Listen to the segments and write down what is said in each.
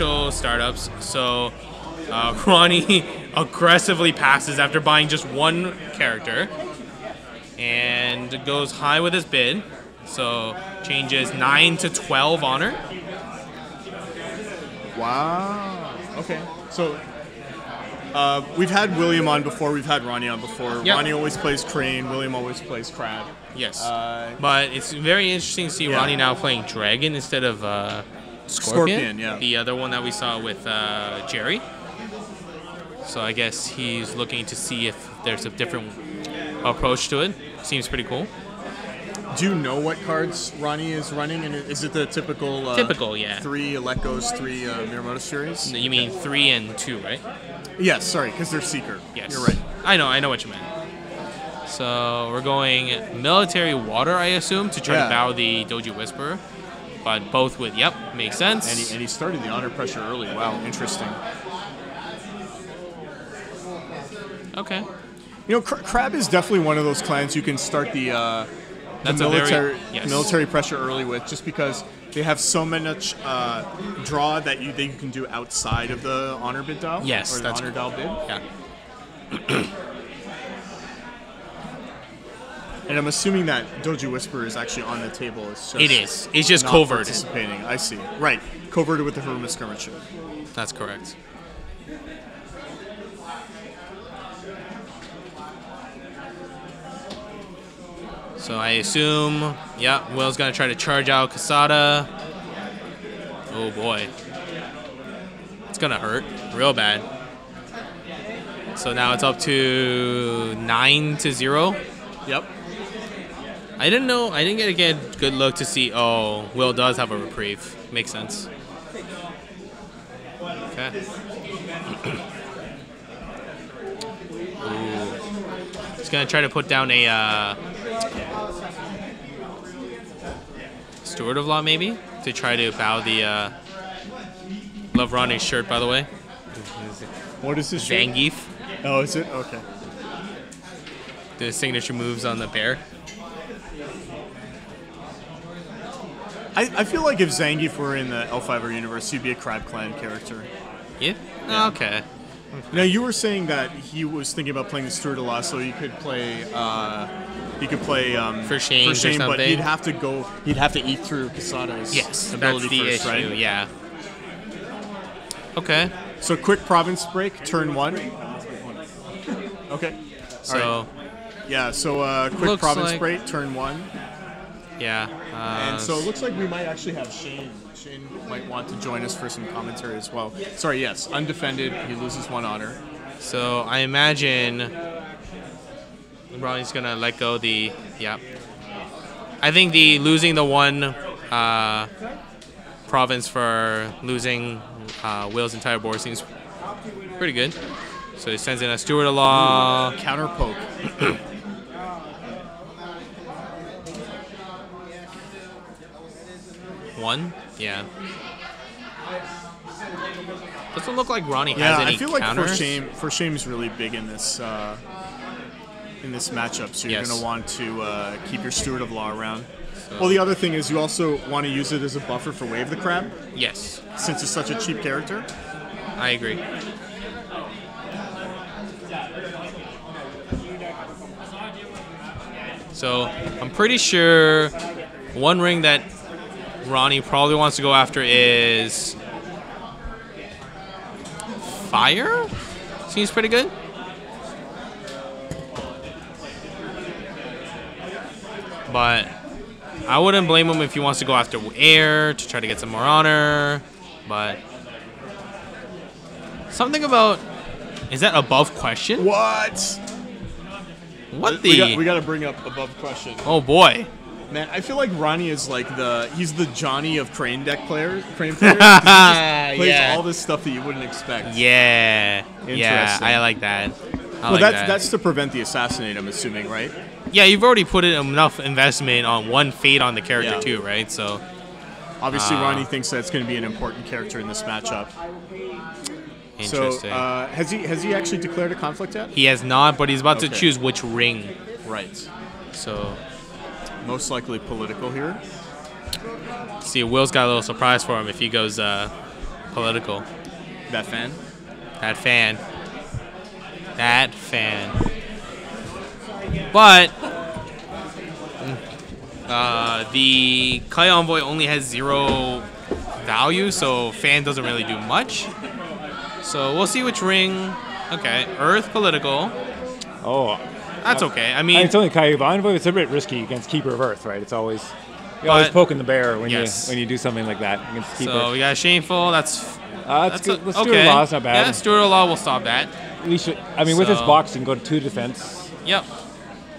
initial startups. So Ronnie aggressively passes after buying just one character and goes high with his bid. So changes 9 to 12 honor. Wow. Okay. So we've had William on before. We've had Ronnie on before. Yep. Ronnie always plays Crane. William always plays Crab. Yes. But it's very interesting to see Ronnie now playing Dragon instead of Scorpion. The other one that we saw with Jerry. So I guess he's looking to see if there's a different approach to it. Seems pretty cool. Do you know what cards Ronnie is running? And is it the typical, three Elekos, three Miramoto series? You mean 3 and 2, right? Yes, sorry, because they're Seeker. Yes. You're right. I know what you meant. So we're going Military Water, I assume, to try to bow the Doji Whisperer. But both with, yep, makes sense. And he started the honor pressure early. Wow, interesting. Okay. You know, Crab is definitely one of those clans you can start the military pressure early with, just because they have so much draw that you can do outside of the honor bid dial. Yes, or that's the honor dial bid. Yeah. And I'm assuming that Doji Whisperer is actually on the table. It's just It's just not coverted. Participating. I see. Right. Coverted with the Haruma Skirmisher. That's correct. So I assume, yeah, Will's going to try to charge out Kasada. Oh, boy. It's going to hurt real bad. So now it's up to 9 to 0. Yep. I didn't know. I didn't get a good look to see. Oh, Will does have a reprieve. Makes sense. Okay. Ooh. He's going to try to put down a... Steward of Law, maybe, to try to bow the. Love Ronnie's shirt, by the way. What is this? Zangief. Oh, is it? Okay. The signature moves on the bear. I feel like if Zangief were in the L5R universe, he'd be a Crab Clan character. Yeah? Yeah. Okay. Now, you were saying that he was thinking about playing the Steward of Law, so he could play. He could play for shame, but he'd have to go. He'd have to eat through Kasada's ability first, right? Yeah. Okay. So quick province break, turn one. Okay. So. Right. Yeah. So quick province break, turn one. Yeah. And so it looks like we might actually have Shane. Shane might want to join us for some commentary as well. Sorry. Yes. Undefended. He loses one honor. So I imagine. Ronnie's gonna let go the I think the losing the one province for losing Will's entire board seems pretty good. So he sends in a Steward of Law counter poke. One, yeah. Doesn't look like Ronnie has any. I feel like counters. For shame is really big in this. In this matchup, so you're going to want to keep your Steward of Law around. So. Well, the other thing is you also want to use it as a buffer for Wave the Crab. Yes. Since it's such a cheap character. I agree. So I'm pretty sure one ring that Ronnie probably wants to go after is Fire? Seems pretty good. But I wouldn't blame him if he wants to go after air to try to get some more honor. But something about... Is that above question? What the... We got to bring up above question. Oh, boy. Man, I feel like Ronnie is like the... He's the Johnny of Crane deck players. Crane players. He just plays all this stuff that you wouldn't expect. Yeah. Interesting. Yeah, I like that. That's to prevent the assassinate, I'm assuming, right? Yeah, you've already put in enough investment on one fate on the character too, right? So obviously, Ronnie thinks that's going to be an important character in this matchup. Interesting. So has he actually declared a conflict yet? He has not, but he's about to choose which ring. Right. So most likely political here. See, Will's got a little surprise for him if he goes Political. That fan? That fan. That fan. But the Kaiu Envoy only has 0 value, so fan doesn't really do much. So we'll see which ring. Okay, Earth Political. Oh, that's okay. I mean, it's only Kaiu Envoy. It's a bit risky against Keeper of Earth, right? It's always you're always poking the bear when you do something like that against Keeper. So yeah, Shameful. That's good. Steward of Law is not bad. Yeah, Steward of Law will stop that. We should. I mean, with this box, you can go to 2 defense. Yep.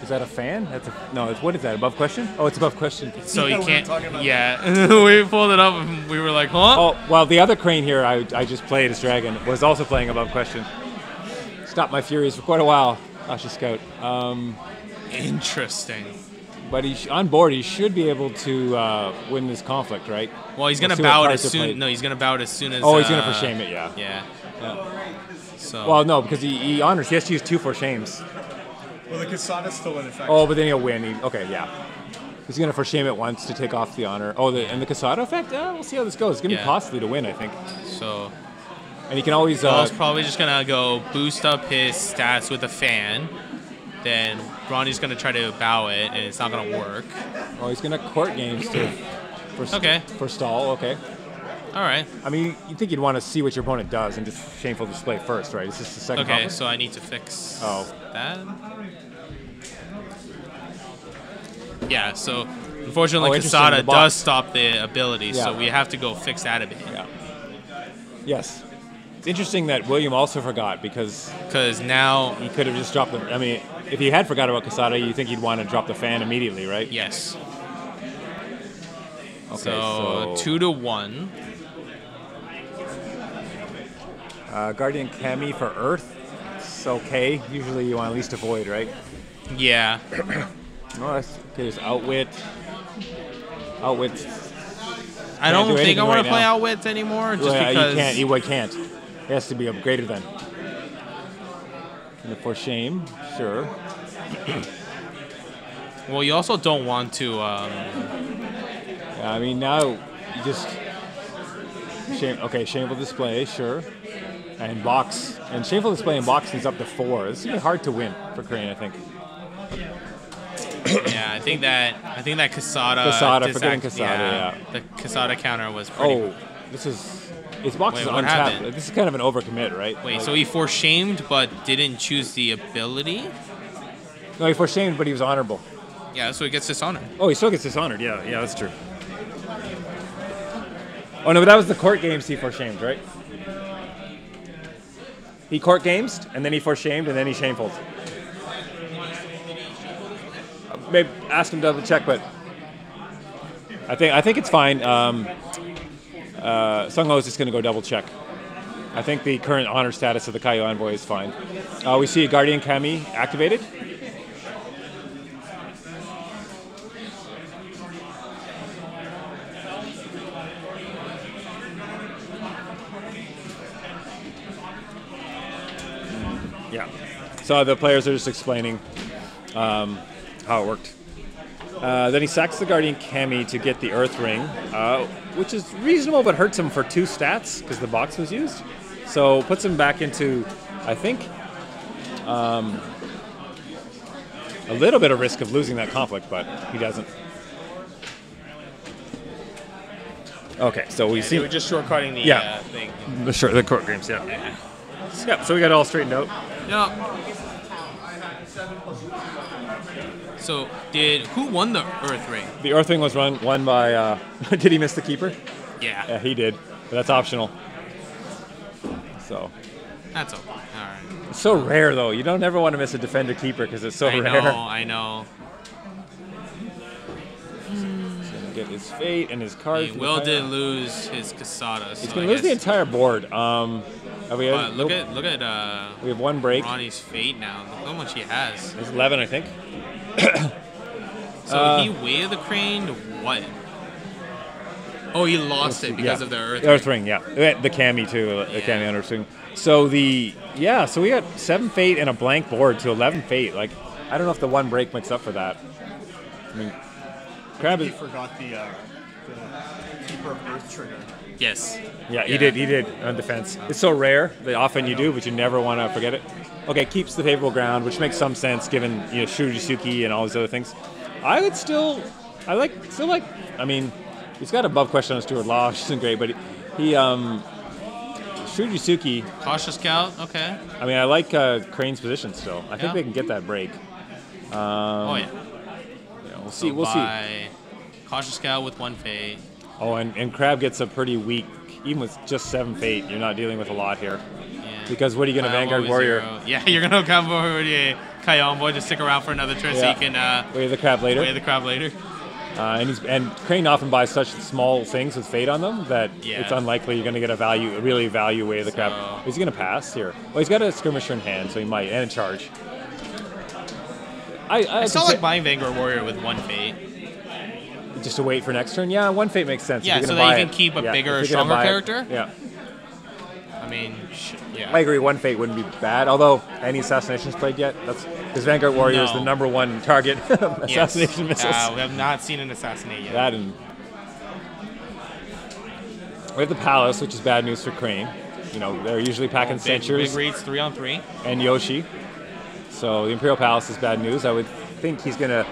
Is that a fan? That's a, no. It's, what is that? Above question? Oh, it's above question. So you can't. Yeah, we pulled it up and we were like, huh? Oh, well, the other Crane here I just played as Dragon was also playing above question. Stopped my furies for quite a while. Cautious Scout. Interesting. But he's on board. He should be able to win this conflict, right? Well, he's gonna bow it as soon. No, he's gonna bow it as soon as. Oh, he's gonna for shame it. Yeah. Yeah. So. Well, no, because he honors. He has to use 2 for shames. Well, the Kasada's still in effect. Oh, but then he'll win. Okay, yeah. He's going to for shame it once to take off the honor. Oh, and the Kasada effect? We'll see how this goes. It's going to be costly to win, I think. So. And he can always... He's probably just going to go boost up his stats with a fan. Then Ronnie's going to try to bow it, and it's not going to work. Oh, he's going to court games to forestall. Okay. All right. I mean, you think you'd want to see what your opponent does and just shameful display first, right? Is this the second combo? So I need to fix that. Yeah, so unfortunately Kasada does stop the ability, so we have to go fix that a bit. Yeah. Yes. It's interesting that William also forgot because now... He could have just dropped the... I mean, if he had forgot about Kasada, you think he'd want to drop the fan immediately, right? Yes. Okay, so 2-1. Guardian Kami for Earth. It's okay. Usually you want at least avoid, right? Yeah. No, that's okay. There's Outwit. Outwit. I don't think I want to play Outwit anymore. Just because you can't. It has to be a greater than. And for shame, sure. Well, you also don't want to. I mean, now you just. Shame. Okay, shameful display, sure. And box. And shameful display and box is up to 4. It's gonna be hard to win for Crane, I think. Yeah, I think that Kasada forgetting Kasada. Yeah, yeah. The Kasada counter was pretty. Oh, this is his box is on tap. This is kind of an overcommit, right? Wait, like, so he foreshamed but didn't choose the ability? No, he foreshamed, but he was honorable. Yeah, so he gets dishonored. Oh, he still gets dishonored. Yeah, yeah, that's true. Oh no, but that was the court games he foreshamed, right? He court games and then he foreshamed and then he shameful. Maybe ask him to double check, but I think it's fine. Sung Ho is just going to go double check. I think the current honor status of the Kaiu Envoy is fine. We see a Guardian Kami activated. Yeah. So the players are just explaining. How it worked. Then he sacks the Guardian Kami to get the Earth Ring, which is reasonable but hurts him for 2 stats because the box was used. So puts him back into, I think, a little bit of risk of losing that conflict, but he doesn't. Okay, so we see. We're just shortcutting the thing. Sure, the court games, yeah. Yeah, so we got it all straightened out. Yeah. So who won the Earth Ring? The Earth Ring was won by, did he miss the Keeper? Yeah. Yeah, he did, but that's optional. So. That's all right. It's so rare though. You don't ever want to miss a Defender Keeper because it's so rare. I know, I know. He's going to get his fate and his cards. He did lose his Kasada. He's going to lose the entire board. Look at we have one break. Ronnie's fate now. Look how much he has. It's 11, I think. So he waved the Crane to what? Oh, he lost it because of the Earth Ring. Earth Ring, yeah. The Kami, too. The Kami on Earth Ring. So so we got 7 fate and a blank board to 11 fate. Like, I don't know if the one break makes up for that. I mean, Crab is... He forgot the Keeper Earth Trigger. Yes. Yeah, he did. He did on defense. It's so rare that often you do, but you never want to forget it. Okay, keeps the favorable ground, which makes some sense given Shuichi and all these other things. I would still, I mean, he's got above question on Steward of Law, which isn't great, but he Shuichi. Cautious Scout, okay. I mean, I like Crane's position still. I think they can get that break. We'll see. We'll see. Cautious Scout with 1 fate. Oh, and Crab gets a pretty weak, even with just 7 fate, you're not dealing with a lot here. Yeah. Because what are you going to Vanguard Warrior? Yeah, you're going to combo with a Kaiu Envoy to stick around for another turn so you can Wave the Crab later. And Crane often buys such small things with fate on them that it's unlikely you're going to get a really value Wave the Crab. Is he going to pass here? Well, he's got a Skirmisher in hand, so he might, and a charge. I still like buying Vanguard Warrior with 1 fate. Just to wait for next turn? Yeah, 1 fate makes sense. Yeah, so that you can keep a bigger, stronger character? Yeah. I mean, yeah. I agree, 1 fate wouldn't be bad, although any assassinations played yet? Because Vanguard Warrior is the #1 target of assassination missiles. We have not seen an assassinate yet. That and... We have the Palace, which is bad news for Crane. You know, they're usually packing Centuries. Big reads, 3-on-3. And Yoshi. So the Imperial Palace is bad news. I would think he's going to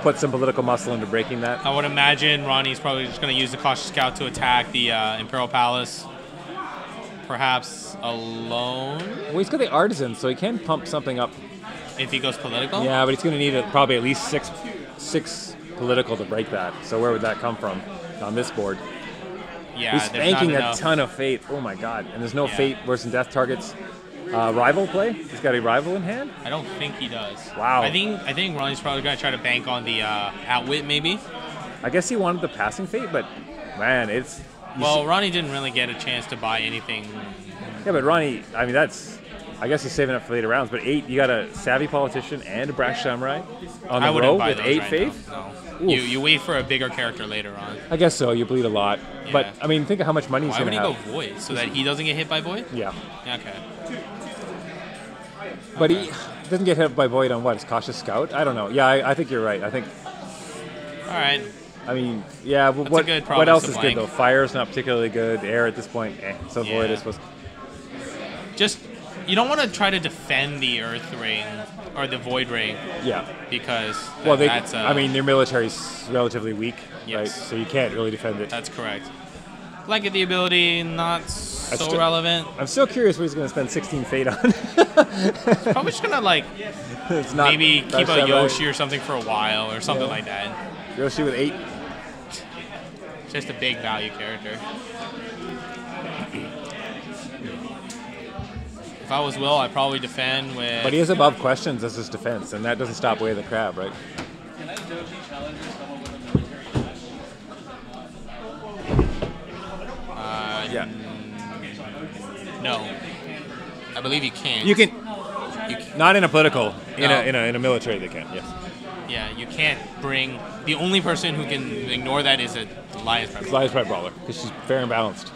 put some political muscle into breaking that. I would imagine Ronnie's probably just going to use the Cautious Scout to attack the Imperial Palace, perhaps alone. Well, he's got the Artisan, so he can pump something up. If he goes political? Yeah, but he's going to need probably at least six political to break that. So where would that come from on this board? Yeah, he's banking a ton of fate. Oh my god. And there's no fate worse than death targets. Rival play? He's got a rival in hand? I don't think he does. Wow. I think Ronnie's probably going to try to bank on the Outwit, maybe. I guess he wanted the passing fate, but man, it's... Well, Ronnie didn't really get a chance to buy anything. Yeah, but Ronnie, I mean, that's... I guess he's saving up for later rounds, but 8, you got a Savvy Politician and a Brash Samurai on the row with 8 fate? No. You wait for a bigger character later on. I guess so. You bleed a lot. Yeah. But, I mean, think of how much money he's going to have. Why would he go Void? So that he doesn't get hit by Void? Yeah. Okay. But he doesn't get hit by Void on what? It's Cautious Scout? I don't know. Yeah, I think you're right. I think... All right. I mean, yeah, but what else is good, though? Fire's not particularly good. Air at this point, So Void is supposed to... Just... You don't want to try to defend the Earth Ring, or the Void Ring. Yeah. Because that's I mean, their military's relatively weak, right? So you can't really defend it. That's correct. Like the ability, not so relevant. I'm still curious what he's going to spend 16 fate on. Probably just going to, like, maybe keep a Yoshi or something for a while, or something like that. Yoshi with 8. Just a big value character. If I was Will, I'd probably defend with... But he is above questions as his defense, and that doesn't stop Way of the Crab, right? Can that doji challenge someone with a military action? Yeah. No. I believe you can't. You can... Not in a political. In a military they can, yes. Yeah, you can't bring... The only person who can ignore that is a Lias Pride Brawler. Lias Pride Brawler, because she's fair and balanced.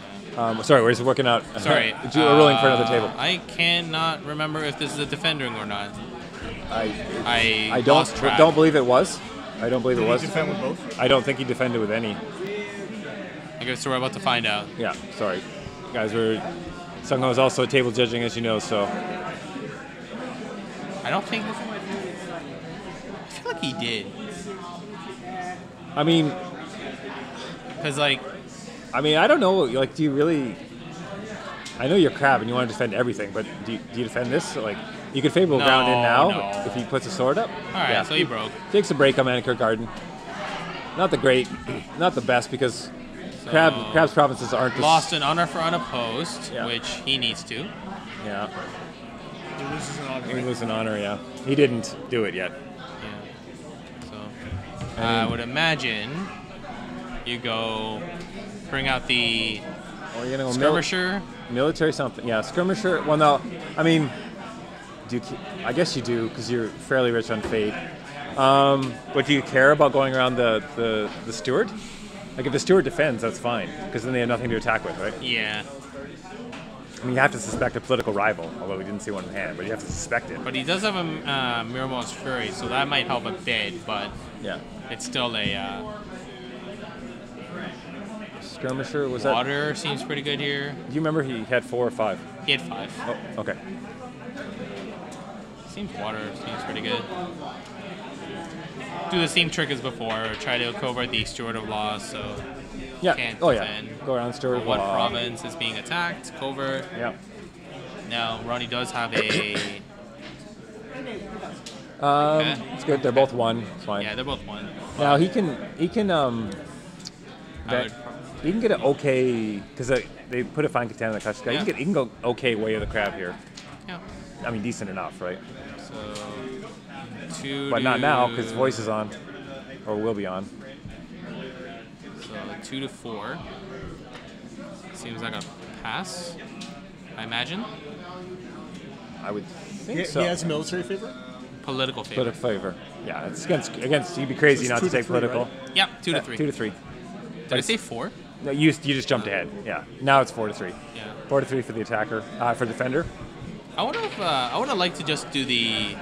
Sorry, we're just working out. Sorry. We're rolling for another table. I cannot remember if this is a defender or not. I don't believe it was. I don't believe it was. Did he defend with both? I don't think he defended with any. I guess we're about to find out. Yeah, sorry. Guys, Sungho was also table judging, as you know, so. I don't think... I feel like he did. I mean... Because, like... I mean, I don't know, like, do you really... I know you're Crab and you want to defend everything, but do you defend this? Like, you could Favorable Ground in now if he puts a sword up. All right, so he broke. Takes a break on Manicure Garden. Not the great, not the best, because so Crab's provinces aren't... Lost an honor for unopposed, which he needs to. Yeah. He loses an honor. He loses an honor, yeah. He didn't do it yet. Yeah. So, I would imagine you go... Bring out the Skirmisher. Military something. Yeah, Skirmisher. Well, no, I mean, I guess you do, because you're fairly rich on fate. But do you care about going around the Steward? Like, if the Steward defends, that's fine, because then they have nothing to attack with, right? Yeah. I mean, you have to suspect a political rival, although we didn't see one in hand, but you have to suspect it. But he does have a Miramon's Fury, so that might help a bit, but it's still a... Skirmisher? Was that Water seems pretty good here. Do you remember he had 4 or 5? He had 5. Oh, okay. Seems Water seems pretty good. Do the same trick as before. Try to cover the Steward of Law, so yeah. Can't defend. Go around Steward of Law. One province is being attacked. Cover. Yeah. Now Ronnie does have a. It's good. They're both 1. It's fine. Yeah, they're both 1. Now he can get an okay because they put a fine container on the Cautious Scout. Yeah. He can go okay way of the Crab here. Yeah. I mean decent enough, right? So but not now because voice is on, or will be on. So 2 to 4 seems like a pass. I imagine. I would think so. He has military favor. Political favor. Political favor. Yeah, it's against. You'd be crazy not to take political. Right? Yeah, 2 to 3. 2 to 3. Did I say 4? No, you just jumped ahead. Yeah. Now it's 4 to 3. Yeah. 4 to 3 for the attacker. For defender. I would have. I would have liked to just do the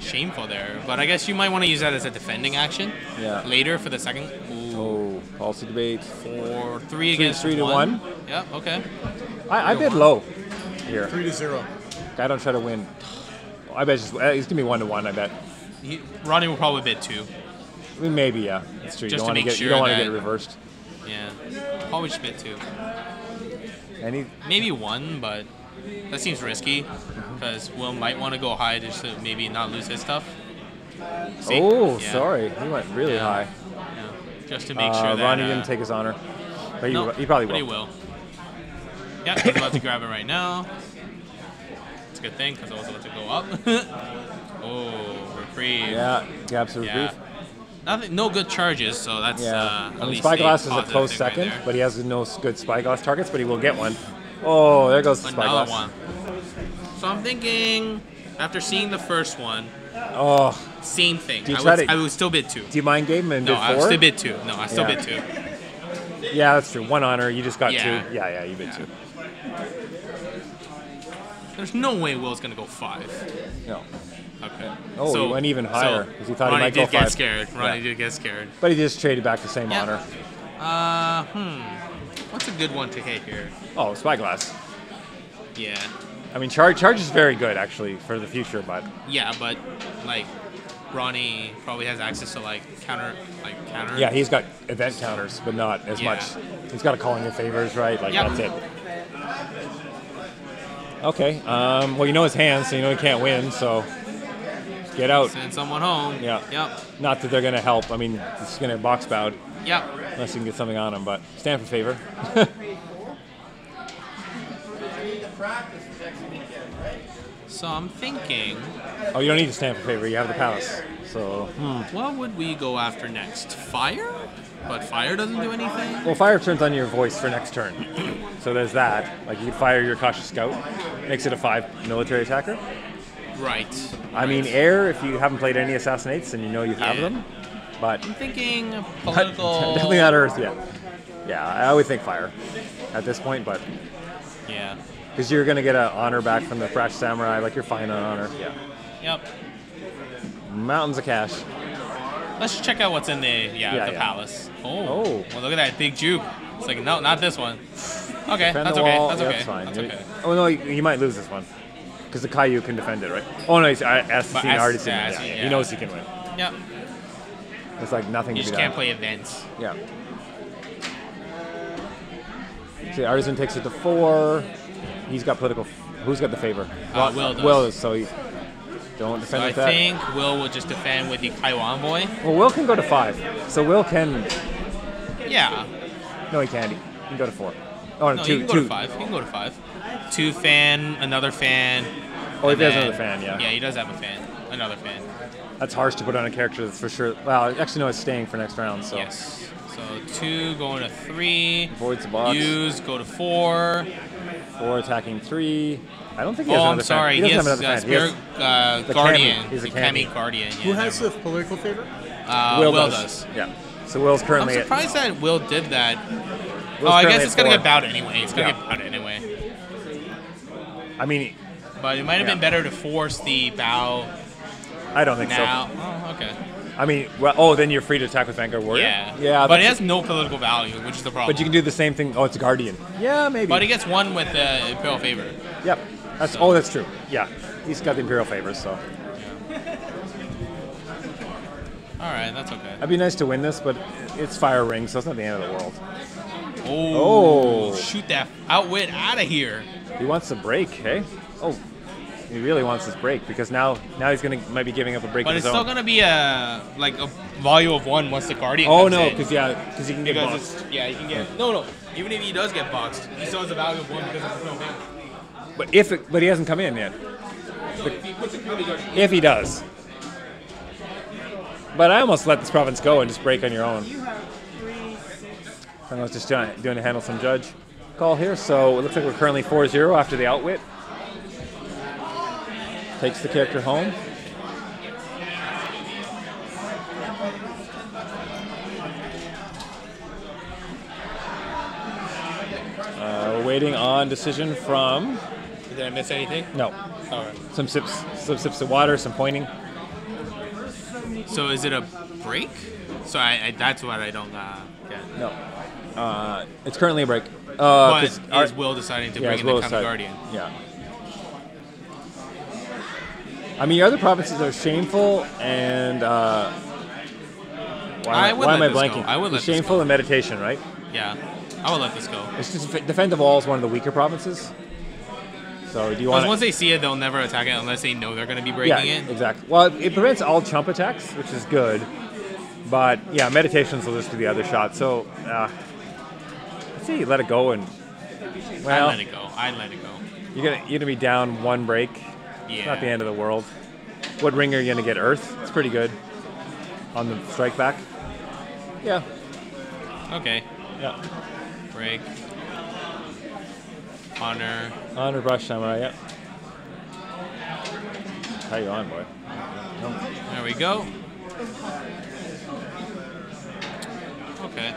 shameful there, but I guess you might want to use that as a defending action. Yeah. Later for the second. Ooh. Oh, policy debate. 4-3 against 3 to 1. Yep. Okay. I bid low. Here. 3 to 0. I don't try to win. I bet it's going to be 1 to 1, I bet. Ronnie will probably bid 2. I mean, maybe, yeah. That's true. Just you don't want to get reversed. Yeah. Probably just bid 2. Maybe 1, but that seems risky because Will might want to go high just to maybe not lose his stuff. See? Oh, yeah. Sorry. He went really high. Yeah. Just to make sure that... Ronnie didn't take his honor. But no, he probably will. He will. Yeah, he's about to grab it right now. Good thing because I was about to go up. Oh, reprieve. Yeah, gaps of reprieve. Nothing, no good charges, so that's at least Spyglass is a close second, right, but he has no good Spyglass targets, but he will get one. Oh, there goes the Spyglass. Another one. So I'm thinking, after seeing the first one, same thing. I would still bid 2. Do you mind game and bid 4? No, I would still bid 2. No, I still bid 2. Yeah, that's true. 1 honor, you just got 2. Yeah, you bid 2. There's no way Will's going to go 5. No. Okay. Oh, so, he went even higher because he thought Ronnie he might go 5. Ronnie did get scared. But he just traded back the same honor. What's a good one to hit here? Oh, Spyglass. Yeah. I mean, charge is very good, actually, for the future, but... Yeah, but, like, Ronnie probably has access to, like, counter. Yeah, he's got event counters, but not as much. He's got to call in your favors, right? Like, that's it. Okay. Well, you know his hands, so you know he can't win. So get out. Send someone home. Yeah. Yep. Not that they're gonna help. I mean, this is gonna box bowed. Yep. Unless you can get something on him, but stand for favor. So I'm thinking. Oh, you don't need to stand for favor. You have the palace. So. What would we go after next? Fire? But fire doesn't do anything? Well, fire turns on your voice for next turn. So there's that. Like, you can fire your Cautious Scout. Makes it a 5 military attacker. Right. I mean, air, if you haven't played any Assassinates and you know you have them. But I'm thinking political... Definitely not Earth, Yeah, I would think fire at this point, but... Yeah. Because you're going to get an honor back from the Brash Samurai. Like, you're fine on honor. Yeah. Yep. Mountains of cash. Let's just check out what's in the palace. Oh, well, look at that big juke. It's like no, not this one. Okay, that's okay. That's okay. That's fine. That's okay. Oh no, you might lose this one because the Kaiu can defend it, right? Oh no, he's already seen it. Yeah. He knows he can win. Yep. It's like nothing. You just can't play events. Yeah. See, Artisan takes it to 4. He's got political. Who's got the favor? Will does. Will is so. Don't defend with that. I think Will will just defend with the Kaiu Envoy. Well, Will can go to 5. So Will can... Yeah. No, he can't. He can go to 4. Oh, no, 2. He can go to 5. He can go to 5. 2 fan, another fan. Oh, he does another fan, yeah. Yeah, he does have a fan. Another fan. That's harsh to put on a character that's for sure... Well, actually, no, it's staying for next round, so... Yes. So 2 going to 3. Voids the box. Use, go to 4. 4 attacking 3. I don't think he has another fan. Oh, I'm sorry. He has a Guardian. He's a Kami Guardian. Who has the political favor? Will does. Yeah. So Will's currently... I'm surprised that Will did that. Will's I guess it's going to get bowed anyway. It's going to get bowed anyway. I mean... But it might have been better to force the bow. I don't think so. Oh, okay. I mean, well, oh, then you're free to attack with Vanguard Warrior? Yeah. Yeah. But it has no political value, which is the problem. But you can do the same thing. Oh, it's a Guardian. Yeah, maybe. But he gets one with the Imperial Favor. Yep. That's, so. Oh, that's true. Yeah. He's got the Imperial Favors, so. All right, that's okay. It'd be nice to win this, but it's Fire Ring, so it's not the end of the world. Oh, oh. Shoot that Outwit out of here. He wants a break, hey? Oh, he really wants his break because now he's might be giving up a break. But it's still gonna be a a value of one once the Guardian. Oh no, because he can get boxed. Yeah, he can get no. Even if he does get boxed, he still has a value of one because it's no damage. But he hasn't come in yet. So if he puts a counter guard, if he does. But I almost let this province go and just break on your own. I was just doing a handle some judge call here, so it looks like we're currently 4-0 after the Outwit. Takes the character home. We're waiting on decision from... Did I miss anything? No. All right. Some sips of water, some pointing. So is it a break? So that's what I don't get. No. It's currently a break. But is Will deciding to bring in the Kami Guardian? Yeah. I mean, your other provinces are Shameful and... why am I blanking? I would let Shameful and Meditation, right? Yeah. I would let this go. It's just Defend the Wall is one of the weaker provinces. So do you want? Once they see it, they'll never attack it unless they know they're going to be breaking it. Yeah, exactly. Well, it prevents all chump attacks, which is good. But yeah, Meditations will just be the other shot. So let's see, let it go and. Well, I let it go. I let it go. You're gonna be down one break. Yeah. It's not the end of the world. What ring are you gonna get? Earth. It's pretty good. On the strike back. Yeah. Okay. Yeah. Break. Honor, Brash Samurai, yep. How you on, boy? There we go. Okay.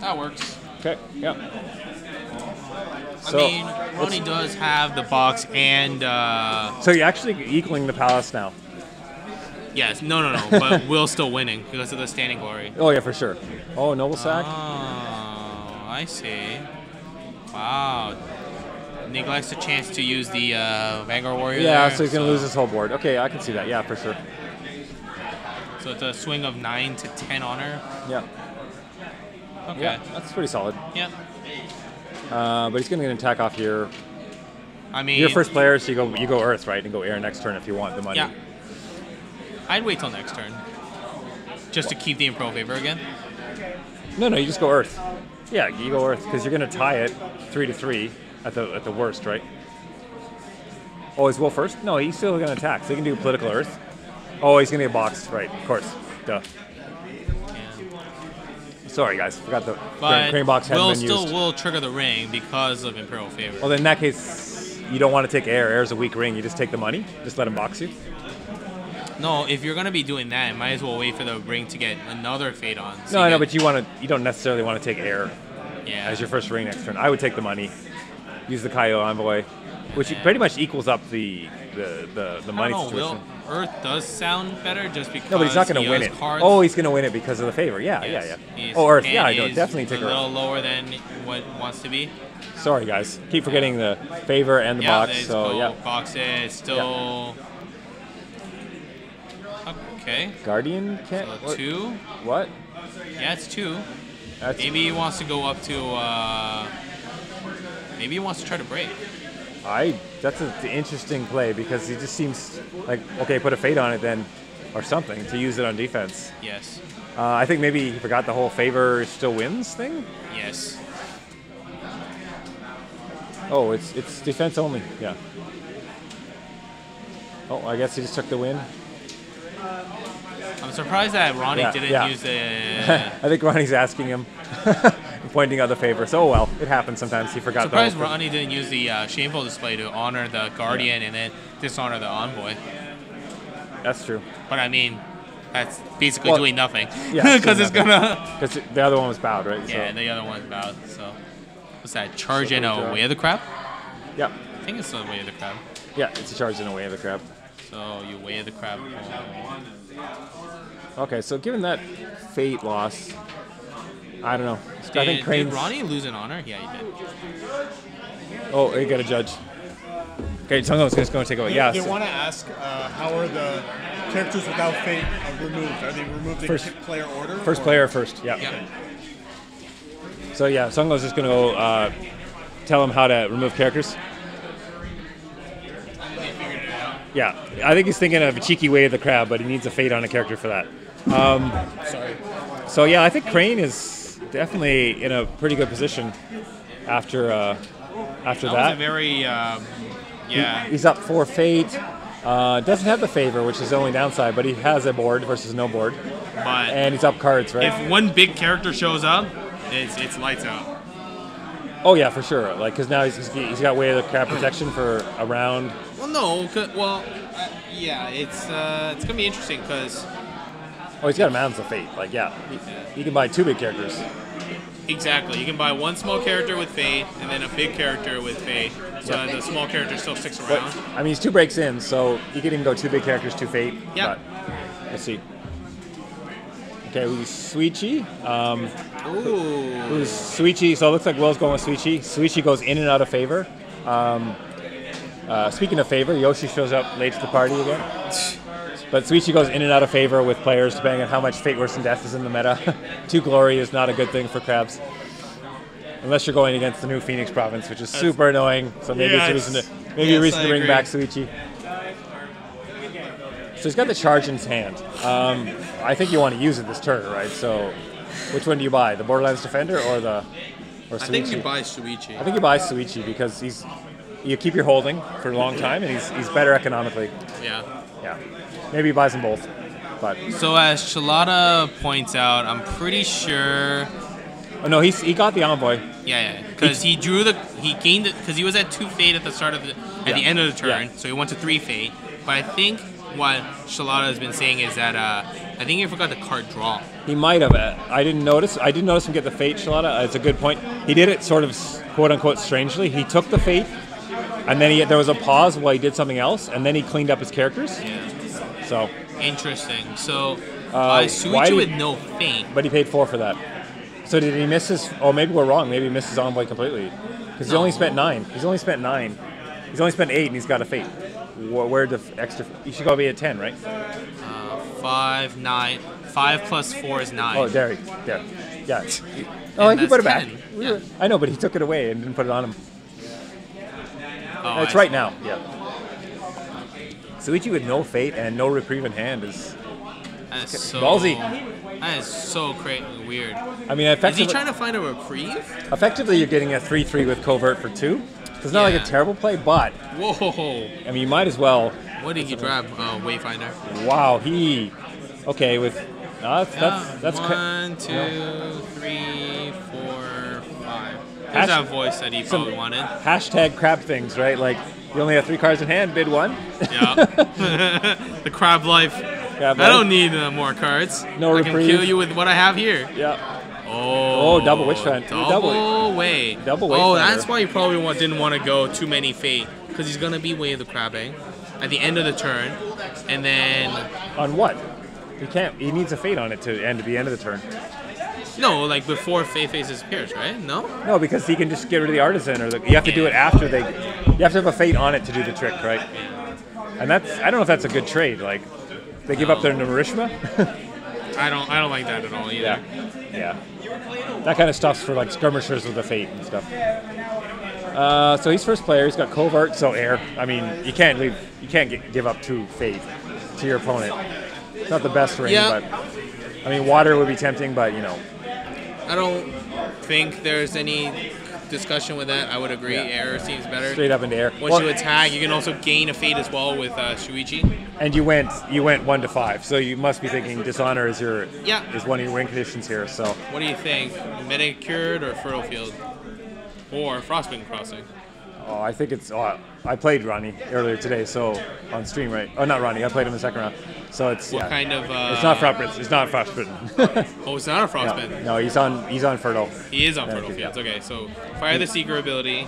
That works. Okay, yep. I mean, Ronnie does have the box and... So you're actually equaling the palace now. Yes, no, but Will's still winning because of the standing glory. Oh, yeah, for sure. Oh, Noble Sack? Oh, I see. Wow. Neglects a chance to use the Vanguard Warrior. Yeah, there, so he's going to lose his whole board. Okay, I can see that. Yeah, for sure. So it's a swing of 9 to 10 honor. Yeah. Okay. Yeah, that's pretty solid. Yeah. But he's going to attack off your... I mean... You're first player, so you go Earth, right? And go Air next turn if you want the money. Yeah. I'd wait till next turn. Just to keep the Imperial Favor again? No, you just go Earth. Yeah, you go Earth, because you're going to tie it 3-3. At the worst, right? Oh, is Will first? No, he's still going to attack. So he can do Political Earth. Oh, he's going to get boxed. Right, of course. Duh. Yeah. Sorry, guys. Forgot the Crane box hasn't been used. Will still will trigger the ring because of Imperial Favor. Well, then in that case, you don't want to take Air. Air's a weak ring. You just take the money. Just let him box you. No, if you're going to be doing that, you might as well wait for the ring to get another fade on. So no, but you don't necessarily want to take Air as your first ring next turn. I would take the money. Use the Kaiu Envoy, which pretty much equals up the money situation. Will Earth does sound better just because. No, but he's not going to win it. Cards. Oh, he's going to win it because of the favor. Yeah, yes. Yeah. Oh, Earth. Yeah, I definitely take Earth. A little lower than what it wants to be. Sorry, guys. Keep forgetting the favor and the box. So cool. Box is still. Yeah. Okay. Guardian can't. So 2. What? Yeah, it's 2. That's maybe he wants to go up to. Maybe he wants to try to break. That's an interesting play because he just seems like, okay, put a fade on it then or something to use it on defense. Yes. I think maybe he forgot the whole favor still wins thing? Yes. Oh, it's defense only, yeah. Oh, I guess he just took the win. I'm surprised that Ronnie didn't use the... I think Ronnie's asking him. Pointing out the favor. So, oh well, it happens sometimes. He forgot. Surprised Ronnie didn't use the Shameful Display to honor the Guardian and then dishonor the Envoy. That's true. But I mean, that's basically doing nothing. Yeah, because it's gonna. Because the other one was bowed, right? Yeah, so. The other one's bowed. So, what's that? Charge in a Way of the Crab? Yeah. I think it's the Way of the Crab. Yeah, it's a charge in a Way of the Crab. So you weigh the crab ball. Okay, so given that fate loss, I don't know. I think Crane's... Did Ronnie lose an honor? Yeah, he did. Oh, you got a judge. Okay, Tungo's just going to take over. Yeah. They want to ask how are the characters without fate removed? Are they removed in player order? First player first, yeah. Okay. So yeah, Sungo's just going to go tell him how to remove characters. Yeah, I think he's thinking of a cheeky way of the crab, but he needs a fate on a character for that. Sorry. So yeah, I think Crane is definitely in a pretty good position after after that. Was a very, yeah. He's up for fate. Doesn't have the favor, which is the only downside, but he has a board versus no board. But and he's up cards, right? If one big character shows up, it's lights out. Oh yeah, for sure. Like, because now he's got way of the crab protection for a round. Well, no. Well, yeah. It's gonna be interesting because. Oh, he's got mounds of fate. Like, yeah, he can buy two big characters. Exactly. You can buy one small character with fate, and then a big character with fate. So yep. The small character still sticks around. But, I mean, he's two breaks in, so you can even go two big characters, two fate. Yeah. Let's see. Okay, who's Shuichi? Ooh. Who's Shuichi? So it looks like Will's going with Shuichi. Shuichi goes in and out of favor. Speaking of favor, Yoshi shows up late to the party again. But Shuichi goes in and out of favor with players depending on how much fate, worse, and death is in the meta. Two glory is not a good thing for crabs. Unless you're going against the new Phoenix province, which is super annoying. So maybe it's a reason to bring back Shuichi. So he's got the charge in his hand. I think you want to use it this turn, right? So which one do you buy? The Borderlands Defender or the Shuichi? I think you buy Shuichi. I think you buy Shuichi because you keep your holding for a long time and he's better economically. Yeah. Yeah. Maybe he buys them both. But so as Shalada points out, I'm pretty sure. Oh no, he got the envoy. Yeah, because he drew the gained it because he was at 2 fate at the start of the the end of the turn, so he went to 3 fate. But I think what Shalada has been saying is that I think he forgot the card draw. He might have. I didn't notice. I didn't notice him get the fate, Shalada. It's a good point. He did it sort of quote unquote strangely. He took the fate, and then there was a pause while he did something else, and then he cleaned up his characters. Yeah. So interesting. So Shuichi with no fate. But he paid 4 for that. So did he miss his? Oh, maybe we're wrong. Maybe he missed his envoy completely because he only spent 9. He's only spent 9. He's only spent 8, and he's got a fate. Where the extra? You should go be at 10, right? 5, 9. 5 plus 4 is 9. Oh, there. Yeah. Oh, and he put it 10. Back. Yeah. I know, but he took it away and didn't put it on him. Oh, it's right now. Yeah. Shuichi with no fate and no reprieve in hand is ballsy. That is so weird. I mean, is he trying to find a reprieve? Effectively, you're getting a 3/3 with covert for 2. It's not like a terrible play, but whoa! I mean, you might as well. What did he grab? Wayfinder. Wow, he okay with that's 1, 2, 3, 4, 5. There's that voice that he probably wanted. Hashtag crab things, right? Like. You only have 3 cards in hand, bid 1. Yeah. The crab life. I don't need more cards. No reprieve. I can kill you with what I have here. Yeah. Oh. Oh, double witch hunt. Double way. Double way. Oh, that's why you probably didn't want to go too many fate. Because he's going to be way of the crabbing at the end of the turn. And then... On what? He can't. He needs a fate on it to end at the end of the turn. No, like before Fei Face disappears, right? No? No, because he can just get rid of the artisan, or you have to do it after they... You have to have a fate on it to do the trick, right? Yeah. And that's... I don't know if that's a good trade, like... They give up their Narishma? I don't like that at all, either. Yeah. That kind of stuff's for, like, skirmishers with the fate and stuff. So he's first player, he's got covert, so air. I mean, you can't leave... You can't give up 2 fate to your opponent. It's not the best ring, but... I mean, water would be tempting, but, you know... I don't think there's any discussion with that. I would agree. Yeah. Air seems better. Straight up into air. Once you attack, you can also gain a fate as well with Shuichi. And you went 1 to 5, so you must be thinking dishonor is your is one of your win conditions here. So what do you think, manicured or fertile field, or frostwind crossing? Oh, I think it's. Oh, I played Ronnie earlier today, so on stream, right? Oh, not Ronnie. I played him the second round, so it's. What kind of? It's not frostbitten. It's not frostbitten. Oh, it's not a frostbitten. No, he's on fertile. He is on fertile fields. Yeah. Okay, so fire the seeker ability.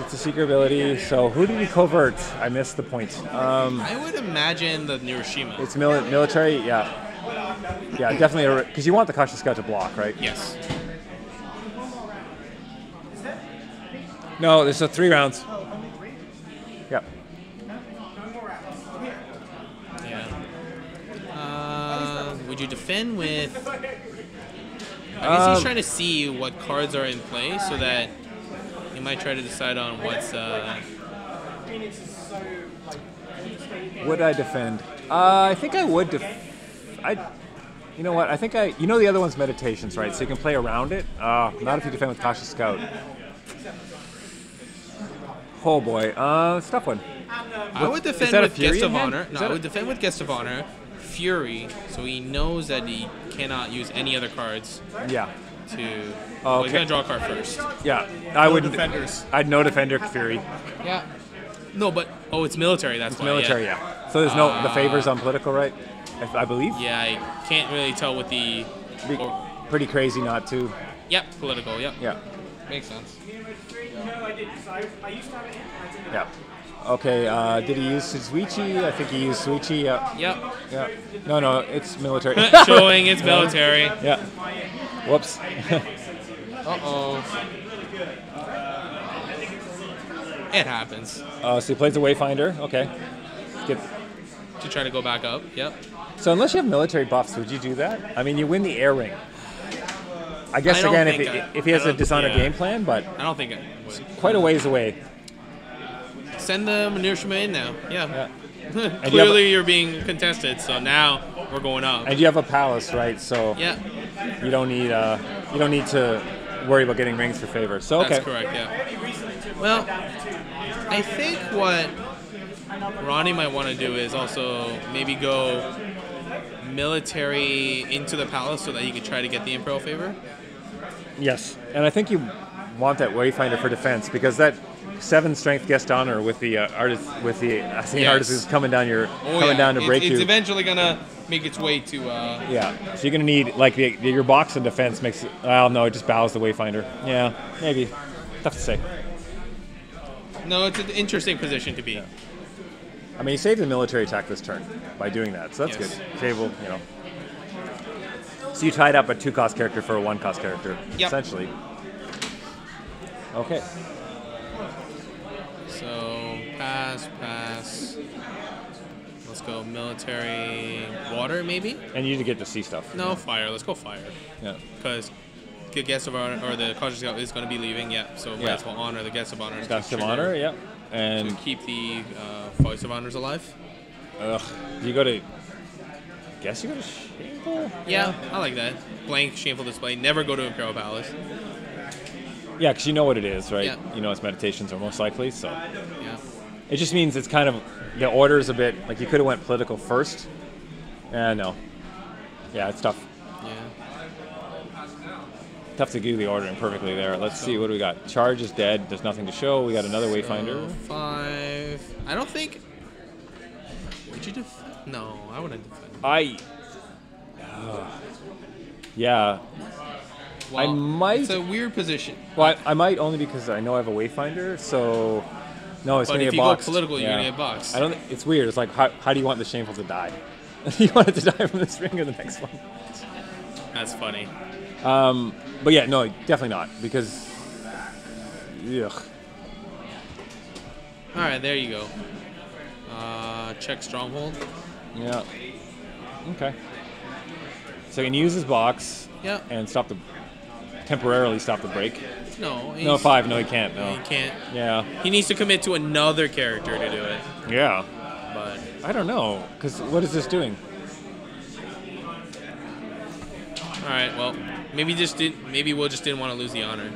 It's the secret ability. So who did he covert? I missed the point. I would imagine the Nirishima. It's military, yeah. Yeah, definitely, because you want the Cautious Scout to block, right? Yes. No, there's a 3 rounds. Yep. Yeah. Would you defend with... I guess he's trying to see what cards are in play so that he might try to decide on what's... Would I defend? I think I would You know what? I think You know the other one's Meditations, right? So you can play around it. Not if you defend with Cautious Scout. Oh boy, it's a tough one. I would defend with Guest of Honor. No, I would defend with Guest of Honor, Fury, so he knows that he cannot use any other cards. Yeah. To. Oh, okay. Well, he's gonna draw a card first. Yeah, I would. Defenders. I'd no defender Fury. Yeah. No, but oh, it's military. That's why, military. Yeah. So there's no the favors on political, right? I believe. Yeah, I can't really tell with the. Pretty crazy not to. Yep, political. Yep. Yeah. Makes sense. Yeah. Okay, did he use Shuichi? I think he used Shuichi, yeah. Yep. Yeah. No, no, it's military. Showing it's military. Yeah. Whoops. Uh-oh. It happens. Oh, so he plays the Wayfinder. Okay. To try to go back up, yep. So unless you have military buffs, would you do that? I mean, you win the air ring. I guess, again, if he has a Dishonored game plan, but... I don't think it would. Quite a ways away. Send the Manirishima in now, yeah. Clearly you're being contested, so now we're going up. And you have a palace, right? So yeah. You don't need to worry about getting rings for favor. So okay. That's correct, yeah. Well, I think what Ronnie might want to do is also maybe go military into the palace so that he could try to get the Imperial favor. Yes, and I think you want that Wayfinder for defense because that 7 strength Guest Honor with the artist is coming down down to break you. It's eventually gonna make its way to. Yeah, so you're gonna need like your box and defense makes. Well, no, it just bows the Wayfinder. Yeah, maybe. Tough to say. No, it's an interesting position to be. Yeah. I mean, he saved the military attack this turn by doing that, so that's good. Table, you know. So you tied up a 2-cost character for a 1-cost character, essentially. Okay. So pass. Let's go military water, maybe. And you need to get the sea stuff. No, fire. Let's go fire. Yeah. Because the Guest of Honor or the Cautious Scout is going to be leaving. Yeah. So might as well honor the Guest of Honor. Guest of Honor. Yeah. And to keep the Voice of Honors alive. Ugh. You go to. Guess you go to Shameful. Yeah, I like that. Blank Shameful Display. Never go to Imperial Palace. Yeah, because you know what it is, right? Yeah. You know it's Meditations are most likely, so... Yeah. It just means it's kind of... The order's a bit... Like, you could have went political first. No. Yeah, it's tough. Yeah. Tough to do the ordering perfectly there. Let's see, what do we got? Charge is dead. There's nothing to show. We got another Wayfinder. 5... I don't think... Would you defend? No, I wouldn't defend. Yeah. Well, I might. It's a weird position. Well, I might only because I know I have a Wayfinder, so no, it's gonna be a box. But if you go political, you're gonna get boxed. I don't. It's weird. It's like how do you want the Shameful to die? You want it to die from this ring or the next one? That's funny. But yeah, no, definitely not because. Ugh. All right, there you go. Check stronghold. Yeah. Okay. So he can use his box. Yeah. And stop the. Temporarily stop the break. No. No, 5. No, he can't. No. He can't. Yeah. He needs to commit to another character to do it. Yeah. But I don't know, because what is this doing? All right. Well, maybe Will just didn't want to lose the honor.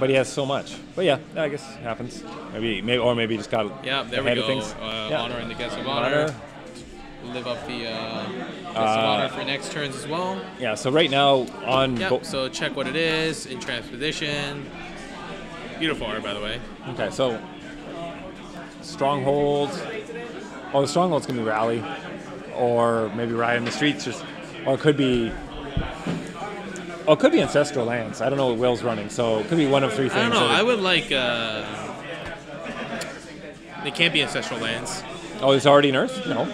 But he has so much. But yeah, I guess it happens. Maybe he just got. Yeah. There we go. Honor and the Guest of Honor. Live up the Guest of Honor for next turns as well. Yeah, so right now on... Yep, so check what it is, in transposition. Beautiful art, by the way. Okay, so stronghold. Oh, the stronghold's going to be Rally. Or maybe Riot in the Streets. Or it could be... Oh, it could be Ancestral Lands. I don't know what Will's running, so it could be one of 3 things. I don't know. I would like... It can't be Ancestral Lands. Oh, it's already an Earth? No.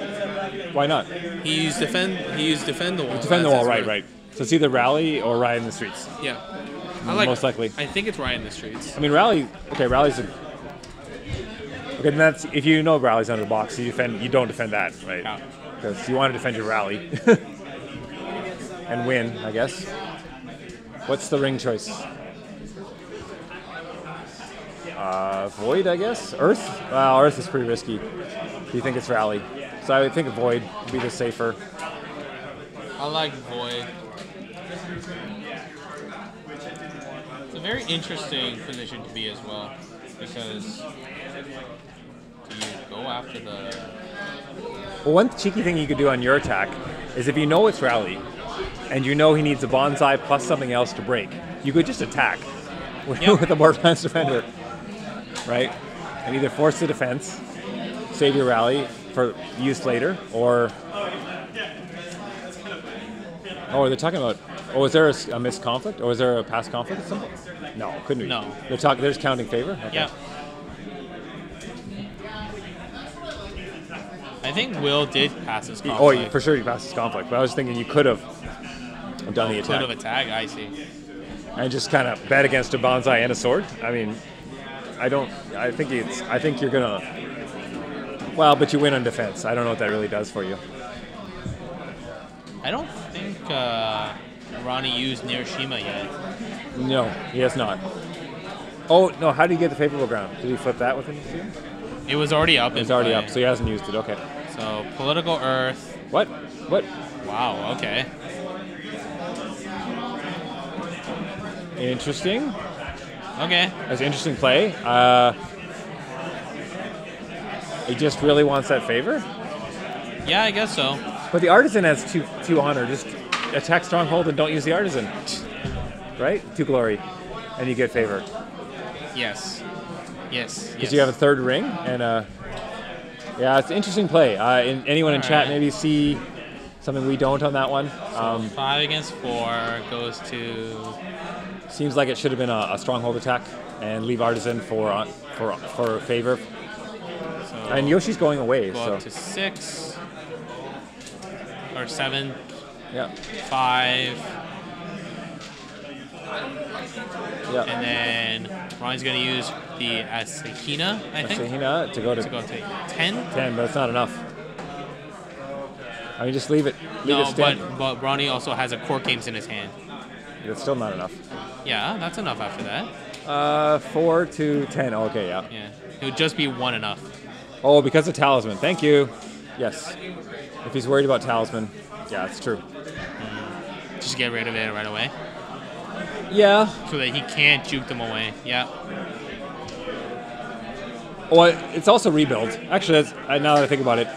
Why not? He used Defend. He used Defend the Wall. Defend the Wall, right, right. So it's either Rally or Riot in the Streets. Yeah. Most likely. I think it's Riot in the Streets. I mean, Rally. Okay, Rally's a. Okay, then that's if you know Rally's under the box, you defend. You don't defend that, right? Yeah. Because you want to defend your Rally and win, I guess. What's the ring choice? Void, I guess. Earth? Well, Earth is pretty risky. Do you think it's Rally? So I would think Void would be the safer. I like Void. It's a very interesting position to be as well, because do you go after the? Well, one cheeky thing you could do on your attack is if you know it's Rally, and you know he needs a Banzai plus something else to break, you could just attack with, yep. with a Borderlands Defender. Right? And either force the defense, save your Rally for use later, or... Oh, they're talking about... Oh, is there a missed conflict? Or is there a past conflict at some point? No, couldn't be. No. They're, they're just counting favor? Okay. Yeah. I think Will did pass his conflict. Oh, yeah, for sure he passed his conflict. But I was thinking you could have done the attack. Could have attacked, I see. And just kind of bet against a Banzai and a sword. I mean... I don't. I think it's. I think you're gonna. Well, but you win on defense. I don't know what that really does for you. I don't think Ronnie used Nirishima yet. No, he has not. Oh no! How do you get the favorable ground? Did he flip that with him? It was already up. It was already up, so he hasn't used it. Okay. So political earth. What? What? Wow. Okay. Interesting. Okay. That's an interesting play. He just really wants that favor? Yeah, I guess so. But the Artisan has two honor. Just attack Stronghold and don't use the Artisan. Right? Two glory. And you get favor. Yes. Yes. Because you have a third ring. And yeah, it's an interesting play. Anyone in chat maybe see something we don't on that one? So 5 against 4 goes to... Seems like it should have been a stronghold attack and leave Artisan for favor. So and Yoshi's going away. Go so. Up to 6 or 7. Yeah. 5. Yeah. And then Ronnie's going to use the Asahina, I think. Asahina to go to 10. 10, but it's not enough. I mean, just leave it. Leave it standing. But Ronnie also has a court games in his hand. It's still not enough. Yeah, that's enough after that. 4 to 10. Oh, okay, yeah. Yeah, it would just be 1 enough. Oh, because of Talisman. Thank you. Yes. If he's worried about Talisman, yeah, it's true. Mm. Just get rid of it right away. Yeah. So that he can't juke them away. Yeah. Well, it's also rebuild. Actually, that's, now that I think about it,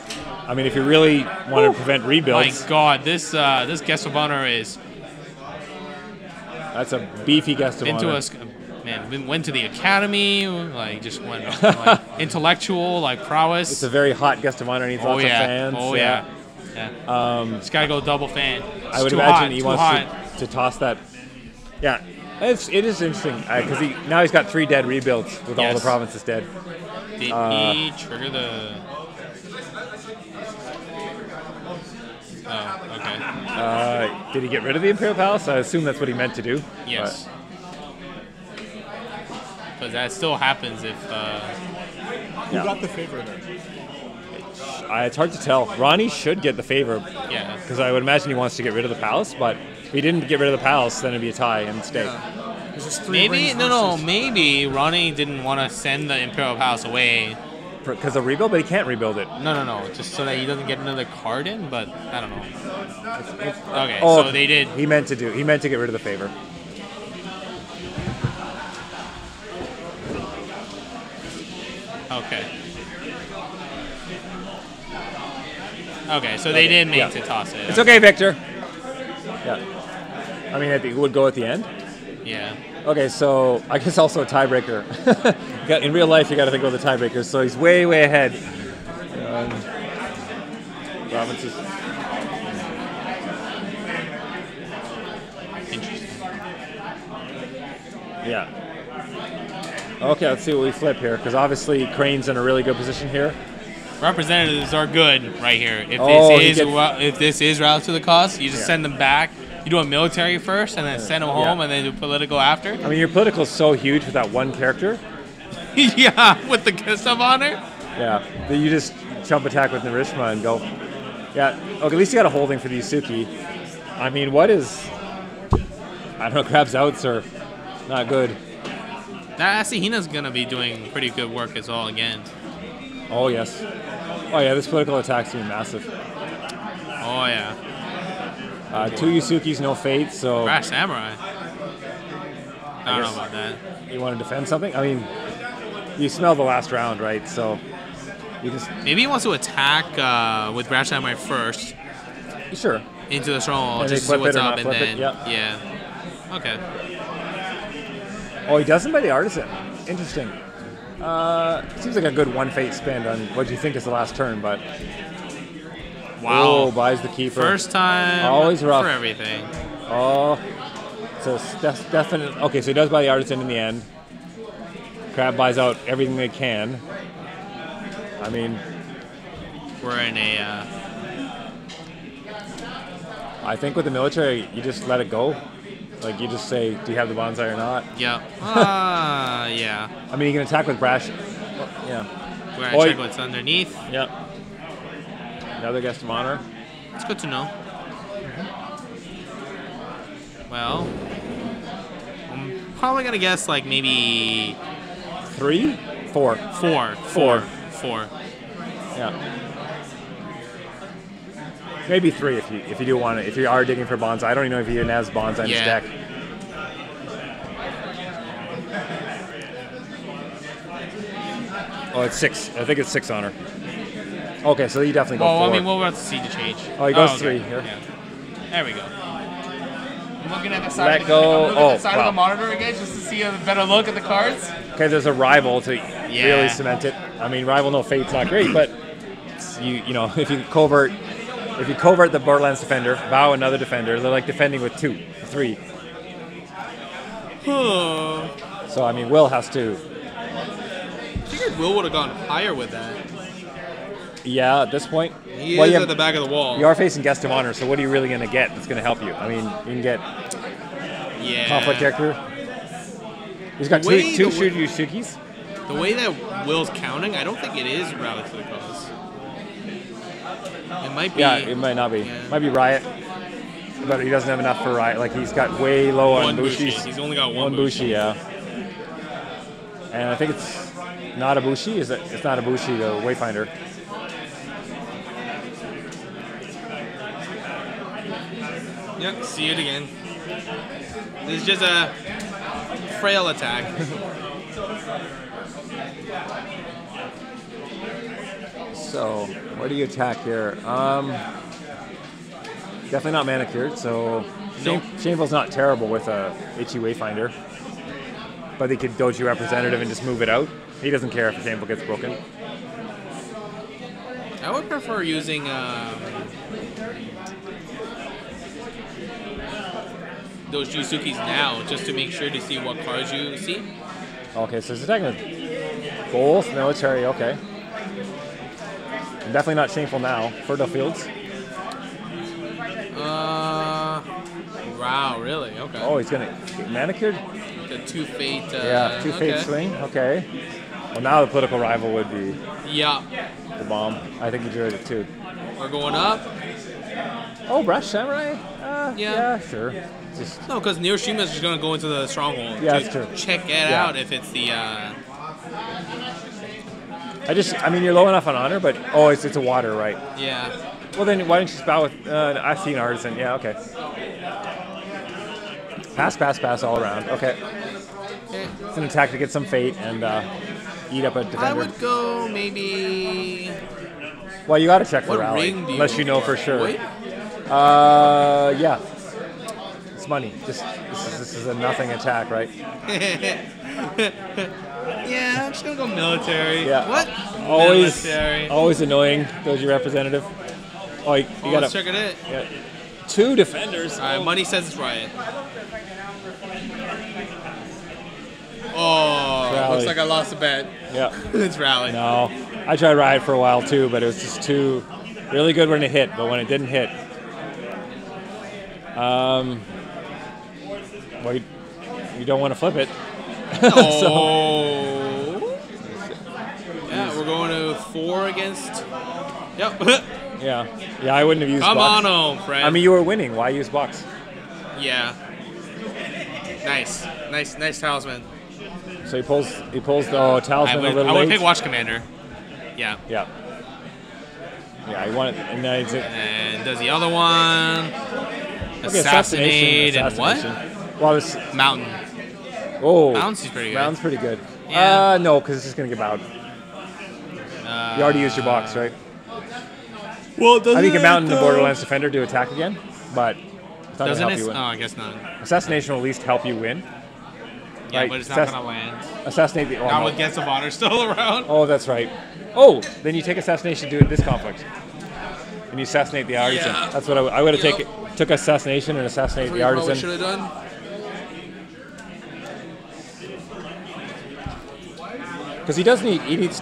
I mean, if you really want to prevent rebuilds. My God, this this Guest of Honor is. That's a beefy Guest of Honor. Man, went to the academy, like just went like, intellectual, like prowess. It's a very hot Guest of Honor. Needs lots of fans. Oh yeah, yeah. Just gotta go double fan. I would imagine he wants to toss that. Yeah, it is interesting because now he's got 3 dead rebuilds with all the provinces dead. Did he trigger the? Oh, okay. Did he get rid of the Imperial Palace? I assume that's what he meant to do. Yes. Because that still happens if... Who got the favor there? It's hard to tell. Ronnie should get the favor. Yeah. Because I would imagine he wants to get rid of the Palace, but if he didn't get rid of the Palace, then it'd be a tie and stay. Yeah. Maybe, maybe Ronnie didn't want to send the Imperial Palace away. Because of rebuild, but he can't rebuild it. No. Just so that he doesn't get another card in. But I don't know. Okay, so they did. He meant to do. He meant to get rid of the favor. Okay. Okay, so they did mean to toss it. It's okay, Victor. Yeah. I mean, it would go at the end. Yeah. Okay, so I guess also a tiebreaker. In real life, you got to think about the tiebreakers. So he's way, way ahead. Provinces. Interesting. Yeah. Okay, let's see what we flip here, because obviously Crane's in a really good position here. Representatives are good right here. If this is route to the cost, you just send them back. You do a military first, and then send them home, and then do political after. I mean, your political is so huge with that one character. Yeah, with the Guest of Honor. Yeah, you just jump attack with Narishma and go. Yeah, okay, at least you got a holding for the Yusuke. I mean, what is... I don't know, Crab's outs are not good. That Asahina's going to be doing pretty good work as well again. Oh, yes. Oh, yeah, this political attack's going to be massive. Oh, yeah. Two Yusukis, no fate, so... Brash Samurai. I don't know about that. You want to defend something? I mean, you smell the last round, right? So you just... Maybe he wants to attack with Brash Samurai first. Sure. Into the stronghold, just to see what's up, and then... Yeah. Okay. Oh, he doesn't by the Artisan. Interesting. Seems like a good one fate spend on what you think is the last turn, but... Wow. Oh, buys the Keeper. First time always rough for everything. Oh. So that's definite. Okay, so he does buy the Artisan in the end. Crab buys out everything they can. I mean... We're in a... I think with the military, you just let it go. Like, you just say, do you have the Banzai or not? Yeah. Yeah. I mean, you can attack with Brash. Yeah. We're going to check what's underneath. Yep. Another Guest of Honor. It's good to know. Well, I'm probably going to guess, like, maybe... Three? Four. Yeah. Maybe three if you do want it. If you are digging for Banzai, I don't even know if he even has Banzai in his deck. Oh, it's six. I think it's six honor. Okay, so you definitely go four. I mean, we'll have to see the change. Oh, he goes three here. Yeah. There we go. I'm looking at the side of the monitor again just to see a better look at the cards. Okay, there's a rival to really cement it. I mean, rival no fate's not great, but you know, if you covert. If you covert the Borderlands Defender, vow another defender, they're like defending with two, three. So, I mean, Will has to. I figured Will would have gone higher with that. Yeah, at this point. He is at the back of the wall. You are facing Guest of Honor, so what are you really going to get that's going to help you? I mean, you can get conflict character. He's got two Shuichi Yusukis. The way that Will's counting, I don't think it is Rally to the Cause. It might be. Yeah, it might not be. Yeah. It might be Riot. But he doesn't have enough for Riot. Like, he's got way low on Bushi's. He's only got one Bushi. And I think it's not a Bushi. Is it? It's not a Bushi, the Wayfinder. Yep, see it again. It's just a frail attack. So, what do you attack here? Definitely not manicured, so Shameful's not terrible with a HE Wayfinder. But they could doji representative and just move it out. He doesn't care if Shameful gets broken. I would prefer using those Jusukis now just to make sure to see what cards you see. Okay, so it's attacking with both military, okay. Definitely not Shameful now. Fertile Fields. Wow, really? Okay. Oh, he's gonna get manicured. The two fate. Yeah, two fate swing. Okay. Well, now the political rival would be. Yeah. The bomb. I think he drew it too. We're going up. Oh, Brash Samurai. Yeah, sure. Just... No, because Neoshima's just gonna go into the stronghold. Yeah, that's true. Check it out if it's the. I mean, you're low enough on honor, but oh, it's a water, right? Yeah. Well, then why don't you just bow with? I've seen Artisan. Yeah, okay. Pass all around. Okay. It's an attack to get some fate and eat up a defender. I would go maybe. Well, you got to check for Rally unless you know for sure. Wait? Yeah. It's money. Just this is a nothing attack, right? Yeah, I'm just gonna go military. Yeah. What? Always, military. Always annoying. Doji representative. Oh, you got to check it. Yeah. Two defenders. All right, money says it's Riot. Oh, Rally. Looks like I lost a bet. Yeah. It's Rally. No. I tried Riot for a while too, but it was just too really good when it hit, but when it didn't hit. Well, you don't want to flip it. Oh. So. Yeah, we're going to 4 against. Yep. Yeah. Yeah, I wouldn't have used box. Come on, friend. I mean, you were winning. Why use box? Yeah. Nice. Nice talisman. So he pulls the talisman a little late. I would pick Watch Commander. Yeah. Yeah. Yeah, he wanted, and then he's, and does the other one assassinate and what? Well, it's Mountain. Oh, Mountain's pretty good. Mountain's pretty good. Yeah. No, because it's just gonna get bowed. You already used your box, right? Well, doesn't I think a Mountain and Borderlands Defender do attack again, but it's not doesn't gonna help you win. Oh, I guess not. Assassination will at least help you win. Yeah, right. But it's not gonna land. Assassinate the. Oh, not with Guest of Honor still around. Oh, that's right. Oh, then you take assassination to do it this conflict, and you assassinate the artisan. Yeah. That's what I would have took assassination and assassinate the artisan. That's what you probably should have done. Because he does need. He needs.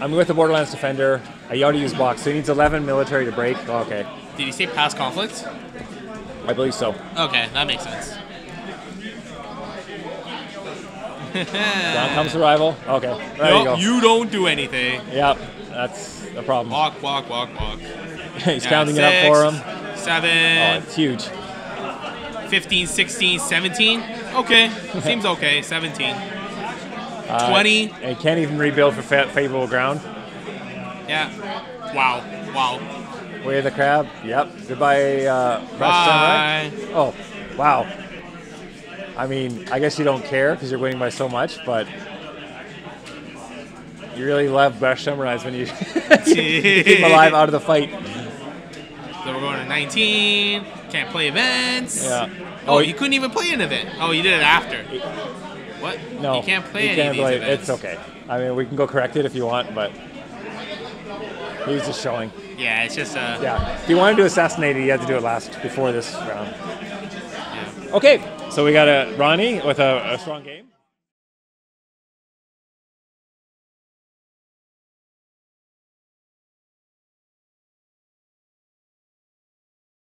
I'm with the Borderlands Defender. I already used blocks, so he needs 11 military to break. Oh, okay. Did he say past conflict? I believe so. Okay, that makes sense. Down comes the rival. Okay. There you go. You don't do anything. Yep. That's a problem. Walk. He's counting it up for him. 7. Oh, it's huge. 15, 16, 17. Okay. Seems okay. 17. 20. He can't even rebuild for favorable ground. Yeah. Wow. Way of the Crab. Yep. Goodbye. Bye. Samurai. Oh, wow. I mean, I guess you don't care because you're winning by so much, but you really love Brash Samurai when you keep alive out of the fight. So we're going to 19. Can't play events. Yeah. Oh, you couldn't even play an event. Oh, you did it after. What? No. You can't play any of these events. It's okay. I mean, we can go correct it if you want, but he was just showing. Yeah, it's just a... Yeah. If you wanted to assassinate it, you had to do it last before this round. Yeah. Okay. So we got a Ronnie with a strong game.